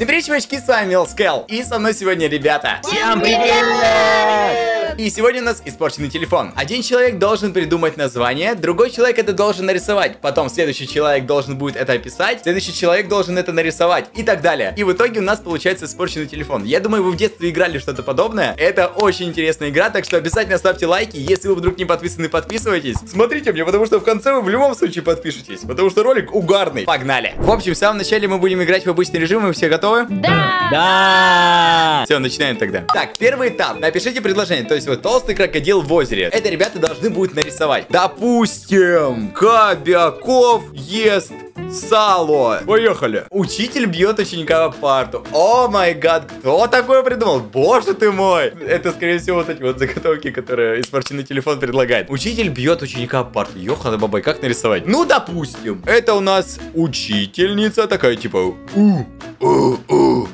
Всем привет, чувачки, с вами Милс Кел. И со мной сегодня, ребята. Всем привет! И сегодня у нас испорченный телефон. Один человек должен придумать название, другой человек это должен нарисовать. Потом следующий человек должен будет это описать, следующий человек должен это нарисовать и так далее. И в итоге у нас получается испорченный телефон. Я думаю, вы в детстве играли что-то подобное. Это очень интересная игра, так что обязательно ставьте лайки. Если вы вдруг не подписаны, подписывайтесь. Смотрите мне, потому что в конце вы в любом случае подпишетесь, потому что ролик угарный. Погнали! В общем, в самом начале мы будем играть в обычный режим, и все готовы. Да! Да! Все, начинаем тогда. Так, первый этап. Напишите предложение. То есть вот толстый крокодил в озере. Это ребята должны будут нарисовать. Допустим, Кобяков ест сало. Поехали. Учитель бьет ученика в парту. О май гад, кто такое придумал? Боже ты мой. Это, скорее всего, вот эти вот заготовки, которые испорченный телефон предлагает. Учитель бьет ученика в парту. Ёхана бабай, как нарисовать? Ну, допустим, это у нас учительница такая, типа,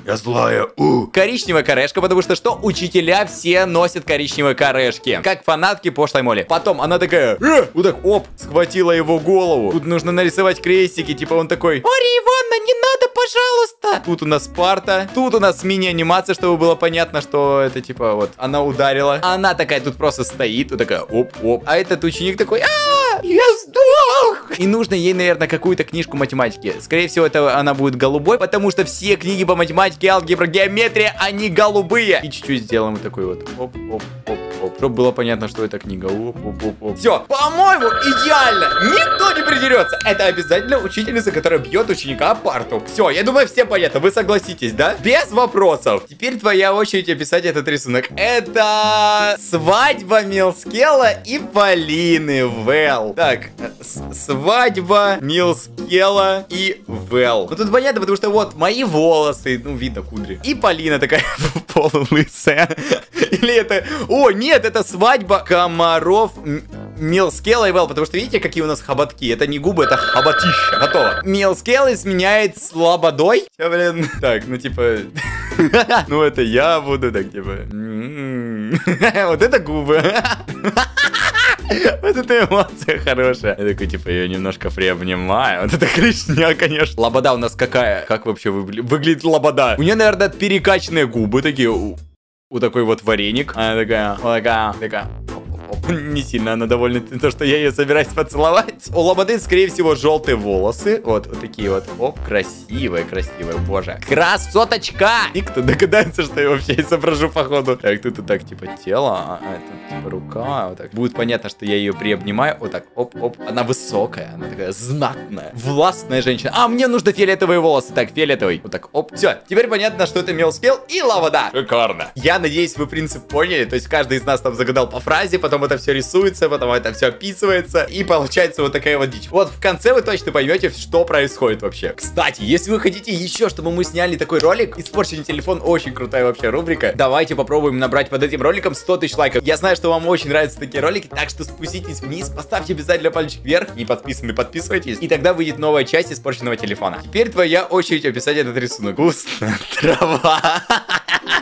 я злая, коричневая корешка, потому что учителя все носят коричневые корешки, как фанатки пошлой моли. Потом она такая, вот так, оп, схватила его голову. Тут нужно нарисовать крестики, типа он такой, Мария Ивановна, не надо, пожалуйста. Тут у нас парта, тут у нас мини-анимация, чтобы было понятно, что это типа вот, она ударила. Она такая тут просто стоит, вот такая, оп-оп. А этот ученик такой, я сдох. И нужно ей, наверное, какую-то книжку математики. Скорее всего, это она будет голубой, потому что все книги по математике, алгебра, геометрия, они голубые. И чуть-чуть сделаем вот такой вот. Оп-оп-оп-оп. Чтобы было понятно, что это книга. Оп-оп-оп-оп. Все, по-моему, идеально. Никто не придерется. Это обязательно учительница, которая бьет ученика в парту. Все, я думаю, все понятно. Вы согласитесь, да? Без вопросов. Теперь твоя очередь описать этот рисунок. Это свадьба Милс Кела и Полины Вэл. Так, свадьба Милс Кела и Вэл. Ну тут понятно, потому что вот мои волосы, ну видно кудри. И Полина такая полулысая. Или это... О, нет, это свадьба комаров Милс Кела и Вэл, потому что видите, какие у нас хоботки. Это не губы, это хоботища. Готово. Милс Кела сменяет с Лободой. Сейчас, блин. Так, ну типа... Ну это я буду, так типа... Вот это губы. Вот это эмоция хорошая. Я такой, типа, ее немножко приобнимаю. Вот это клешня, конечно. Лобода у нас какая? Как вообще выглядит лобода? У нее, наверное, перекачанные губы такие. У такой вот вареник. Она такая. Не сильно она довольна то, что я ее собираюсь поцеловать. У лободы, скорее всего, желтые волосы. Вот такие вот. Оп, красивая, красивая, боже. Красоточка! И кто догадается, что я вообще изображу, походу. Так, тут вот так, типа, тело, а это, типа, рука, вот так. Будет понятно, что я ее приобнимаю. Вот так, оп-оп. Она высокая, она такая знатная, властная женщина. А, мне нужно фиолетовые волосы. Так, фиолетовый. Вот так, оп. Все, теперь понятно, что это Милс Кел и лобода. Шикарно. Я надеюсь, вы принцип поняли. То есть, каждый из нас там загадал по фразе, потом это все рисуется, потом это все описывается, и получается вот такая вот дичь. Вот в конце вы точно поймете, что происходит вообще. Кстати, если вы хотите еще, чтобы мы сняли такой ролик, испорченный телефон, очень крутая вообще рубрика. Давайте попробуем набрать под этим роликом 100 тысяч лайков. Я знаю, что вам очень нравятся такие ролики, так что спуститесь вниз, поставьте обязательно пальчик вверх, не подписаны, подписывайтесь, и тогда выйдет новая часть испорченного телефона. Теперь твоя очередь описать этот рисунок. Вкусная трава.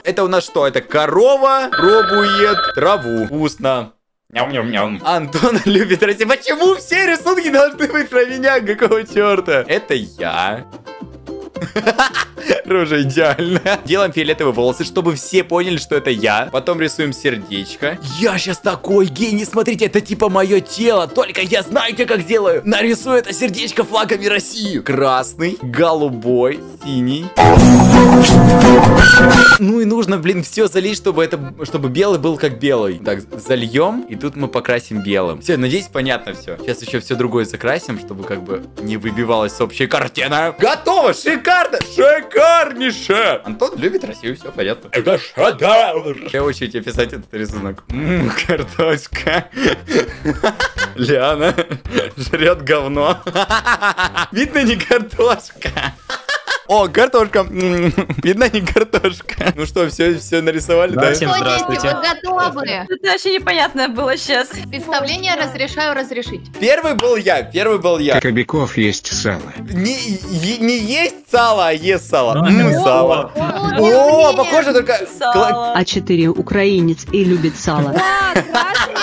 Это у нас что? Это корова пробует траву. Вкусно. Ням-ням-ням. Антон любит Россию. Почему все рисунки должны быть про меня? Какого черта? Это я. Рожа идеально. Делаем фиолетовые волосы, чтобы все поняли, что это я. Потом рисуем сердечко. Я сейчас такой гений. Смотрите, это типа мое тело. Только я знаю, как делаю. Нарисую это сердечко флагами России. Красный, голубой, синий. Ну и нужно, блин, все залить, чтобы белый был как белый. Так, зальем, и тут мы покрасим белым. Все, надеюсь, понятно все. Сейчас еще все другое закрасим, чтобы как бы не выбивалась общая картина. Готово, шикарно, шикарнейше. Антон любит Россию, все понятно. Это шедевр. Я учу тебя писать этот рисунок. Картошка. Лиана жрет говно. Видно, не картошка. О, картошка. Видно, не картошка. Ну что, все нарисовали, да? Всем здравствуйте. Это вообще непонятно было сейчас. Представление разрешаю разрешить. Первый был я. Кобяков есть сало. Не есть сало, а ест сало. Сало. О, похоже только... А4 украинец и любит сало.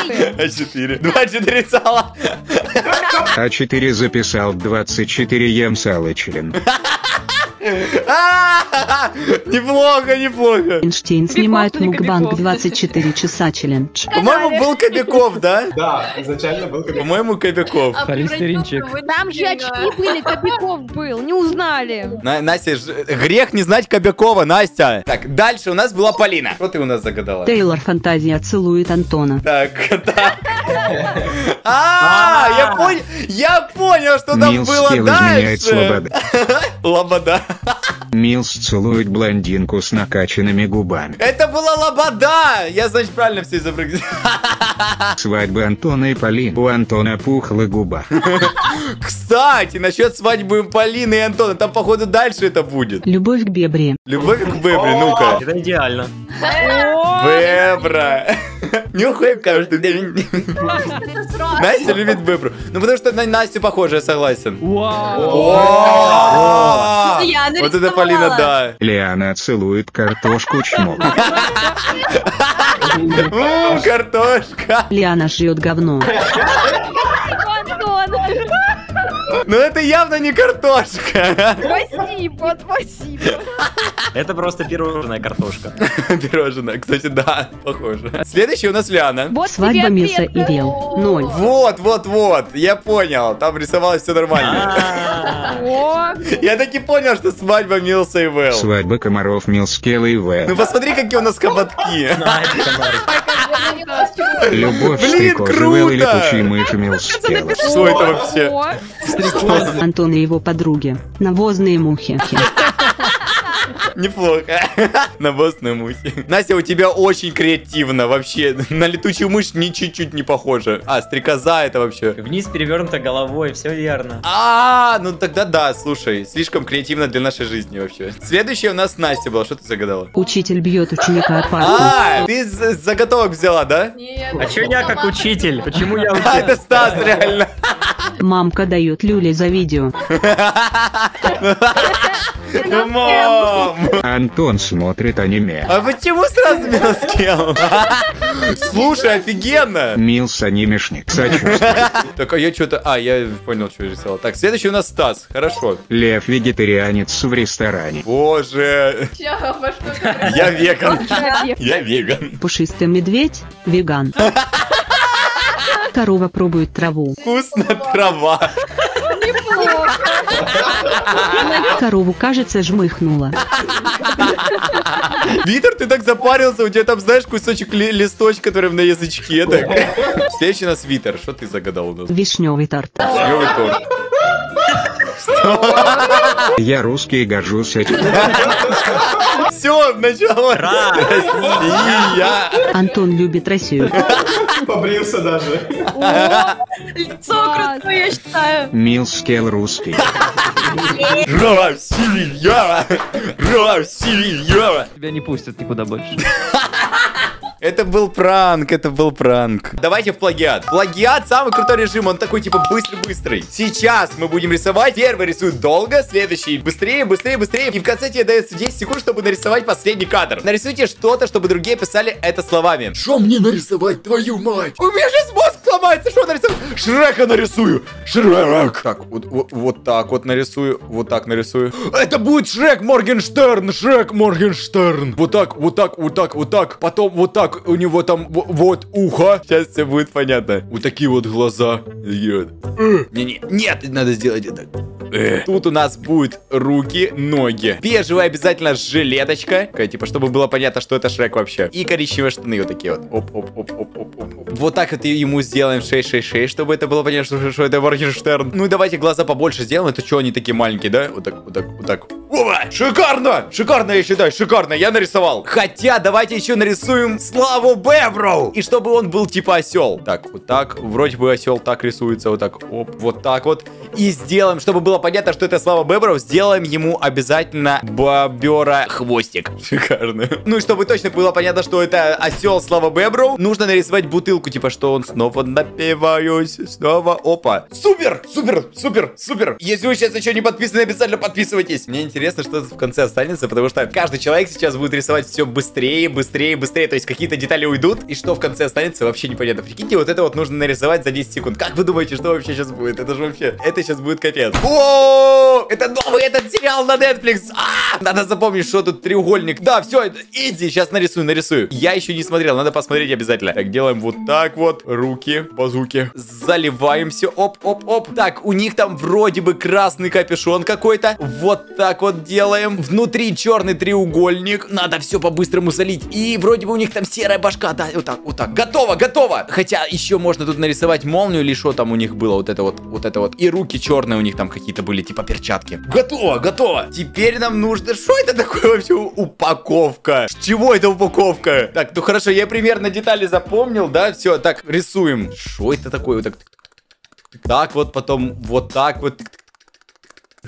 А4. 24 сала. А4 записал 24 ем сало член. Неплохо, неплохо. Эйнштейн снимает мукбанг 24 часа челлендж. По-моему, был Кобяков, да? Да, изначально был Кобяков. По-моему, Кобяков. Там же очки были, Кобяков был, не узнали. Настя, грех не знать Кобякова, Настя. Так, дальше у нас была Полина. Что ты у нас загадала? Тейлор фантазия целует Антона. Так, так. Я понял, что там было дальше. Лобода. Милс целует блондинку с накачанными губами. Это была Лобода! Я, значит, правильно все изобрел. Свадьба Антона и Полины. У Антона пухла губа. Кстати, насчет свадьбы Полины и Антона. Там, походу, дальше это будет. Любовь к Бебре. Любовь к Бебре, ну-ка. Это идеально. Бебра. Нюхай каждый день. Настя любит Бебру. Ну, потому что на Настю похоже, я согласен. Вот это Полина, да. Лиана целует картошку чмок. Картошка. Лиана жрет говно. Ну это явно не картошка. Спасибо, спасибо. Это просто пирожная картошка. Пирожная, кстати, да, похоже. Следующий у нас Лиана. Вот свадьба Миса и Вел. 0. Вот, я понял. Там рисовалось все нормально. Я таки понял, что свадьба Милса и Вел. Свадьба комаров Милс Кел и Вэл. Ну посмотри, какие у нас хоботки. Любовь стрекозы и летучие мыши Милс Кел. Что это вообще? Антон и его подруги. Навозные мухи. Неплохо. Навозные мухи. Настя, у тебя очень креативно вообще. На летучую мышь ни чуть-чуть не похоже. А, стрекоза это вообще. Вниз перевернута головой, все верно. Ну тогда да, слушай. Слишком креативно для нашей жизни вообще. Следующая у нас Настя была. Что ты загадала? Учитель бьет ученика от парня. Ты заготовок взяла, да? Нет. А че я как учитель? Почему я учитель? Это Стас, реально. Мамка дает люлей за видео. Мам! Антон смотрит аниме. А почему сразу Милс Кел? Слушай, офигенно! Милс анимешник. Так, а я что-то... я понял, что я рисовал. Так, следующий у нас Стас. Хорошо. Лев вегетарианец в ресторане. Боже! Я веган. Пушистый медведь веган. Корова пробует траву. Вкусно трава. Корову, кажется, жмыхнула. Витер, ты так запарился, у тебя там, знаешь, кусочек листочка, который на язычке. Так. Следующий у нас Витер. Что ты загадал у нас? Вишневый торт. Вишневый торт. Я русский, горжусь этим. Все, начало. Россия. Антон любит Россию. Побрился даже. Лицо крутое, я считаю. Милс Кел русский. Россия! Россия! Тебя не пустят никуда больше. Это был пранк, это был пранк. Давайте в плагиат. Плагиат самый крутой режим, он такой типа быстрый-быстрый. Сейчас мы будем рисовать. Первый рисует долго, следующий быстрее. И в конце тебе дается 10 секунд, чтобы нарисовать последний кадр. Нарисуйте что-то, чтобы другие писали это словами. Что мне нарисовать, твою мать? У меня сейчас мозг сломается, что нарисовать? Шрека нарисую. Шрек. Так, вот так вот нарисую, вот так нарисую. Это будет Шрек Моргенштерн, Шрек Моргенштерн. Вот так. Потом вот так. У него там вот ухо. Сейчас все будет понятно. Вот такие вот глаза. Нет, надо сделать это. Тут у нас будет руки, ноги. Бежевая обязательно жилеточка. Типа, чтобы было понятно, что это Шрек вообще. И коричневые штаны вот такие вот. Оп-оп-оп-оп-оп-оп. Вот так вот ему сделаем 666, чтобы это было понятно, что это Моргенштерн. Ну и давайте глаза побольше сделаем. Это что, они такие маленькие, да? Вот так. Опа! Шикарно! Шикарно, я считаю, шикарно. Я нарисовал. Хотя, давайте еще нарисуем Славу Беброу. И чтобы он был типа осел. Так, вот так. Вроде бы осел так рисуется. Вот так. Оп, вот так вот. И сделаем, чтобы было понятно, что это Слава Беброу, сделаем ему обязательно бобера хвостик. Шикарно. Ну и чтобы точно было понятно, что это осел Слава Беброу, нужно нарисовать бутылку, типа, что он снова напиваюсь, снова. Опа. Супер! Супер! Если вы сейчас еще не подписаны, обязательно подписывайтесь. Мне интересно. интересно, что в конце останется, потому что каждый человек сейчас будет рисовать все быстрее, быстрее, быстрее. То есть какие-то детали уйдут, и что в конце останется, вообще непонятно. Прикиньте, вот это вот нужно нарисовать за 10 секунд. Как вы думаете, что вообще сейчас будет? Это же вообще... Это сейчас будет капец. О, это новый этот сериал на Netflix. Надо запомнить, что тут треугольник. Да, все, иди, сейчас нарисую. Я еще не смотрел, надо посмотреть обязательно. Так, делаем вот так вот. Руки, базуки. Заливаем все. Оп, оп, оп. Так, у них там вроде бы красный капюшон какой-то. Вот так вот делаем. Внутри черный треугольник. Надо все по-быстрому залить. И вроде бы у них там серая башка. Да, вот так, вот так. Готово, готово. Хотя еще можно тут нарисовать молнию или что там у них было. Вот это вот, вот это вот. И руки черные у них там какие-то были, типа перчатки. Готово, готово. Теперь нам нужно... Что это такое вообще? Упаковка. Чего это упаковка? Так, ну хорошо, я примерно детали запомнил, да? Все, так, рисуем. Что это такое? Вот так, так вот, потом вот так вот.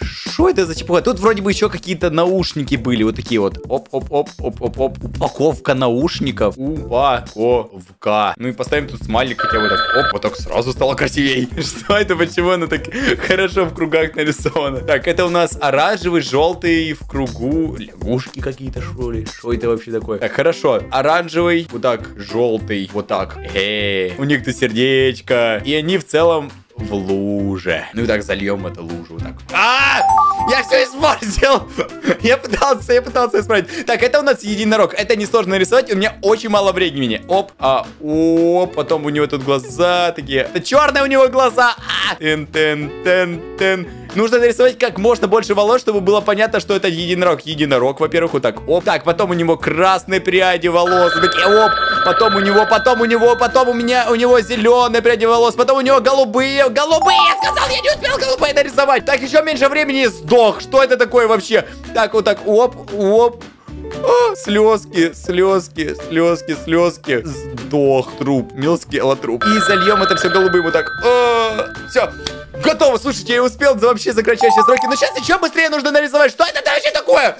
Что это за чепуха? Тут вроде бы еще какие-то наушники были. Вот такие вот. Оп-оп-оп-оп-оп-оп. Упаковка наушников. Упаковка. Ну и поставим тут смайлик хотя бы так. Оп, вот так сразу стало красивей. Что это? Почему она так хорошо в кругах нарисована? Так, это у нас оранжевый, желтый в кругу. Лягушки какие-то, что ли? Что это вообще такое? Так, хорошо. Оранжевый, вот так, желтый, вот так. У них тут сердечко. И они в целом... в луже. Ну и так зальем эту лужу. Вот так. Я все испортил. Я пытался исправить. Так, это у нас единорог. Это несложно нарисовать. У меня очень мало времени. Оп, оп. Потом у него тут глаза такие. Это черные у него глаза. Тен-тен-тен-тен. Нужно нарисовать как можно больше волос, чтобы было понятно, что это единорог. Единорог, во-первых, вот так. Оп. Так, потом у него красные пряди волос. Такие, оп. Потом у него, потом у меня, у него зеленые пряди волос. Потом у него голубые. Голубые, я сказал, я не успел голубые нарисовать. Так, еще меньше времени, сдох. Что это такое вообще? Так, вот так, оп, оп. А, слезки. Сдох труп. Милс Кел труп. И зальем это все голубым вот так. Все. Готово, слушайте, я успел вообще за кратчайшие сроки. Но сейчас еще быстрее нужно нарисовать. Что это вообще такое?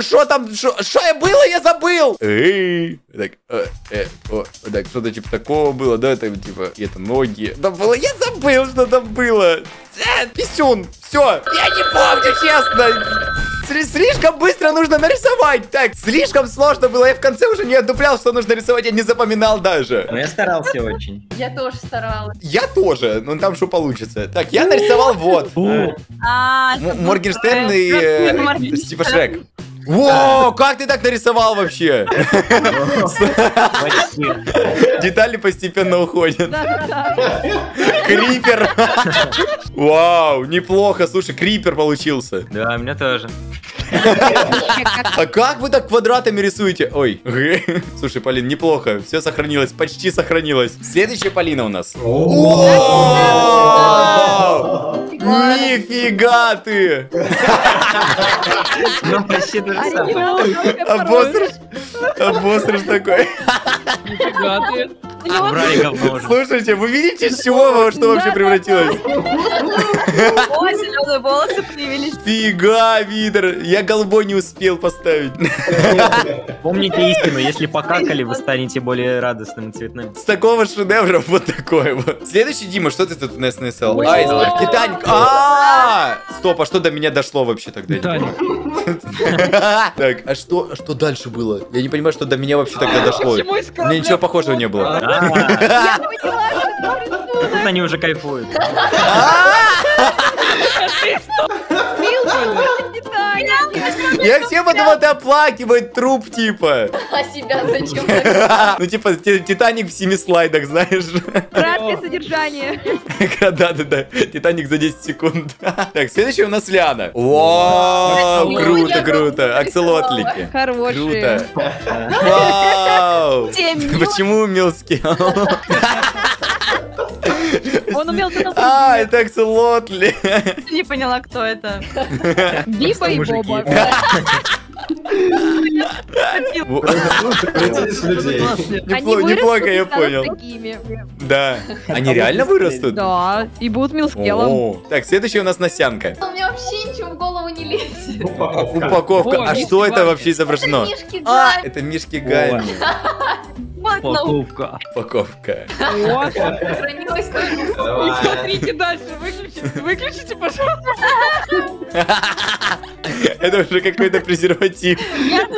Что там? Что я было, я забыл. Так, так, что-то типа такого было, да? Это типа, это ноги. Да было, я забыл, что там было. Писюн, все. Я не помню, честно. Слишком быстро нужно нарисовать. Так, слишком сложно было. Я в конце уже не отдуплял, что нужно рисовать. Я не запоминал даже. Но я старался очень. Я тоже старалась. Я тоже. Ну, там что получится. Так, я нарисовал вот. Моргенштерн и типа Шрек. Воу, как ты так нарисовал вообще? Детали постепенно уходят. Крипер. Вау, неплохо. Слушай, крипер получился. Да, у меня тоже. А как вы так квадратами рисуете? Ой. Слушай, Полин, неплохо. Все сохранилось, почти сохранилось. Следующая Полина у нас. Нифига ты! Ну, почти то же самое. Обосрыш такой. Нифига ты. Слушайте, вы видите, с чего во что вообще превратилось? О, зеленые волосы появились. Фига, Видер, я голубой не успел поставить. Помните истину, если покакали, вы станете более радостным и цветным. С такого шедевра вот такое вот. Следующий, Дима, что ты тут у нас нарисовал? Айсберг, Титаник. Стоп, а что до меня дошло вообще тогда? Так, а что дальше было? Я не понимаю, что до меня вообще тогда дошло. Мне ничего похожего не было. Я поняла, что это рисунок. Тут они уже кайфуют. Я все подумал, ты оплакивает труп, типа. А себя зачем? Ну, типа, Титаник в 7 слайдах, знаешь. Краткое содержание. Да-да-да, Титаник за 10 секунд. Так, следующая у нас Ляна. Вау, круто, круто. Аксолотлики. Хорошие. Вау. Почему Милс Кел? Он умел туда. Это аксолотли. Не поняла, кто это. Биба и Боба. Неплохо, я понял. Да. Они реально вырастут? Да. И будут Милс Келом. Так, следующая у нас Насянка. У меня вообще ничего в голову не лезет. Упаковка. А что это вообще изображено? Это мишки Гамми. Упаковка. Упаковка. Вот. Смотрите дальше. Выключите, пожалуйста. Это уже какой-то презерватив. Нет!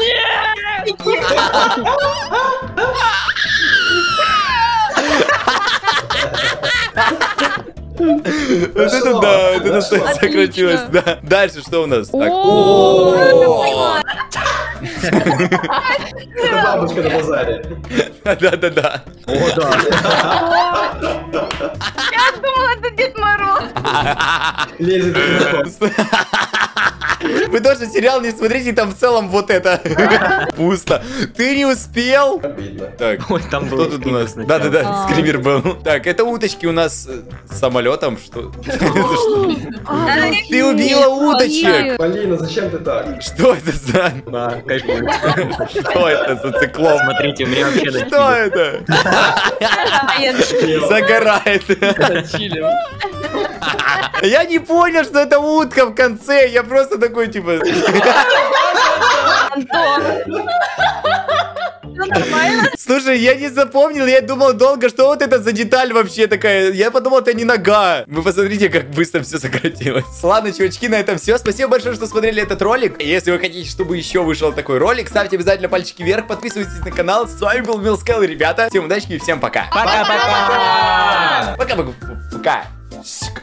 Вот это да, вот это сократилось. Дальше что у нас? Это бабушка на базаре. Да-да-да. О, да. Я думала, это Дед Мороз. Лезет. Вы тоже сериал не смотрите, там в целом вот это. Пусто. Ты не успел? Так, ой, там кто тут у нас? Да-да-да, скример был. Так, это уточки у нас с самолетом. Что? Ты убила уточек. Полина, зачем ты так? Что это за... Что это за циклон? Смотрите, у меня вообще... Что это? Загорает. Я не понял, что это утка в конце. Я просто такой, типа... Антон. Слушай, я не запомнил, я думал долго, что вот это за деталь вообще такая. Я подумал, это не нога. Вы посмотрите, как быстро все сократилось. Ладно, чувачки, на этом все. Спасибо большое, что смотрели этот ролик. Если вы хотите, чтобы еще вышел такой ролик, ставьте обязательно пальчики вверх, подписывайтесь на канал. С вами был Милс Кел, ребята. Всем удачи и всем пока. Пока-пока. Пока-пока.